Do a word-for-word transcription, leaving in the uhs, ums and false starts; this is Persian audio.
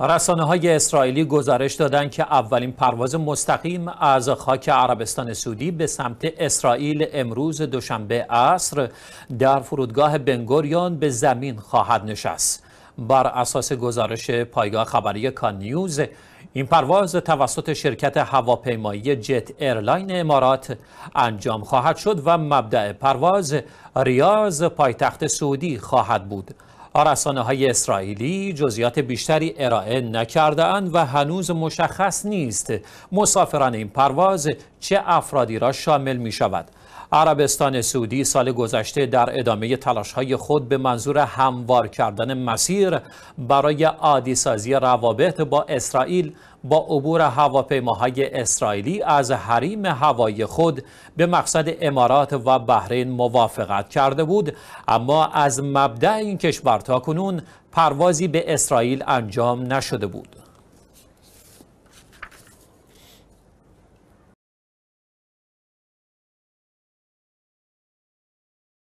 رسانه‌های اسرائیلی گزارش دادند که اولین پرواز مستقیم از خاک عربستان سعودی به سمت اسرائیل امروز دوشنبه عصر در فرودگاه بن گوریون به زمین خواهد نشست. بر اساس گزارش پایگاه خبری کان نیوز، این پرواز توسط شرکت هواپیمایی جت ایرلاین امارات انجام خواهد شد و مبدأ پرواز ریاض پایتخت سعودی خواهد بود. رسانه‌های اسرائیلی جزئیات بیشتری ارائه نکرده‌اند و هنوز مشخص نیست مسافران این پرواز چه افرادی را شامل می‌شود. عربستان سعودی سال گذشته در ادامه تلاش‌های خود به منظور هموار کردن مسیر برای عادی‌سازی روابط با اسرائیل با عبور هواپیماهای اسرائیلی از حریم هوایی خود به مقصد امارات و بحرین موافقت کرده بود، اما از مبدأ این کشور تاکنون پروازی به اسرائیل انجام نشده بود.